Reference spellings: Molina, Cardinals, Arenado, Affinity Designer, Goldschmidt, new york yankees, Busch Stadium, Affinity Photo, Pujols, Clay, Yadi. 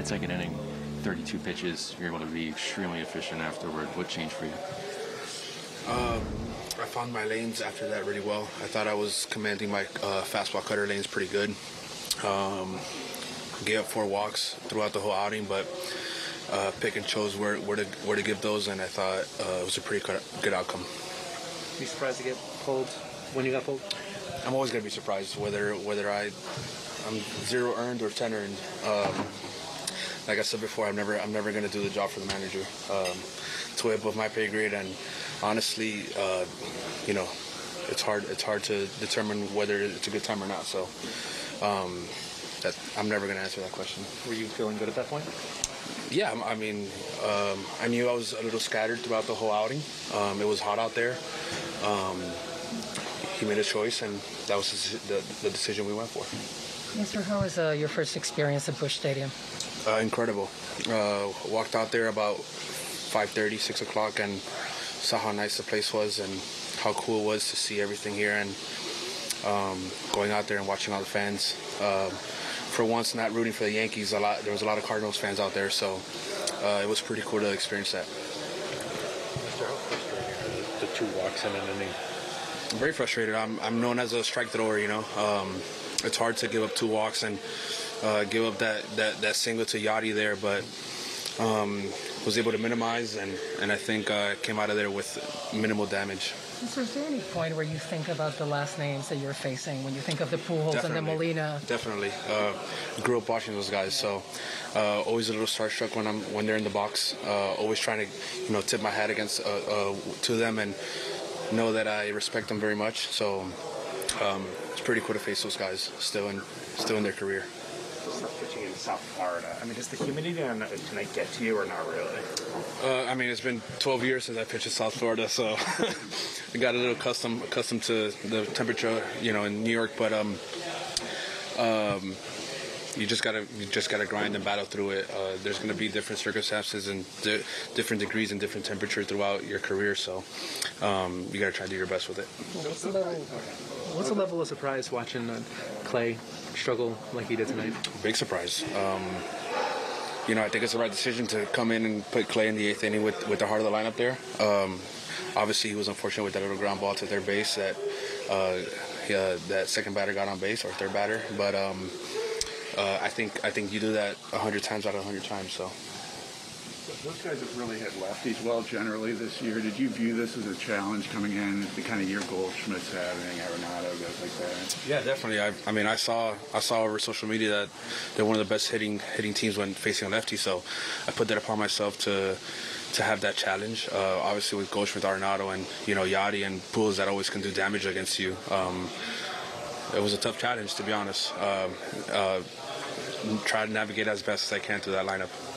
that second inning, 32 pitches, you're able to be extremely efficient afterward. What changed for you? I found my lanes after that really well. I thought I was commanding my fastball cutter lanes pretty good. Gave up 4 walks throughout the whole outing, but pick and chose where to give those, and I thought it was a pretty good outcome. Are you surprised to get pulled when you got pulled? I'm always going to be surprised whether I'm 0 earned or 10 earned. Like I said before, I'm never going to do the job for the manager. It's way above my pay grade, and honestly, you know, it's hard to determine whether it's a good time or not. So, I'm never going to answer that question. Were you feeling good at that point? Yeah, I mean, I knew I was a little scattered throughout the whole outing. It was hot out there. He made a choice, and that was the decision we went for. Mister, how was your first experience at Busch Stadium? Incredible. Walked out there about 5:30, 6 o'clock, and saw how nice the place was and how cool it was to see everything here, and going out there and watching all the fans. For once, not rooting for the Yankees. There was a lot of Cardinals fans out there, so it was pretty cool to experience that. Mister, how frustrating are the 2 walks in an inning? I'm very frustrated. I'm known as a strike thrower, you know. It's hard to give up 2 walks and give up that single to Yadi there, but was able to minimize, and I think came out of there with minimal damage. So is there any point where you think about the last names that you're facing when you think of the Pujols and the Molina? Definitely. Grew up watching those guys, so always a little starstruck when they're in the box. Always trying to, you know, tip my hat against to them and know that I respect them very much. So. It's pretty cool to face those guys still in their career. Stop pitching in South Florida. I mean, does the humidity tonight get to you or not really? I mean, it's been 12 years since I pitched in South Florida, so I got a little accustomed to the temperature, you know, in New York. But you just gotta grind and battle through it. There's gonna be different circumstances and different degrees and different temperature throughout your career, so you gotta try to do your best with it. What's the level of surprise watching Clay struggle like he did tonight? Big surprise. You know, I think it's the right decision to come in and put Clay in the 8th inning with the heart of the lineup there. Obviously, he was unfortunate with that little ground ball to third base that that second batter got on base, or third batter. But I think you do that 100 times out of 100 times. So. Those guys have really hit lefties well generally this year. Did you view this as a challenge coming in, the kind of year Goldschmidt's having, Arenado, guys like that? Yeah, definitely. I mean, I saw over social media that they're one of the best hitting teams when facing a lefty, so I put that upon myself to have that challenge. Obviously, with Goldschmidt, Arenado, and, you know, Yadi and Pujols, that always can do damage against you. It was a tough challenge, to be honest. Try to navigate as best as I can through that lineup.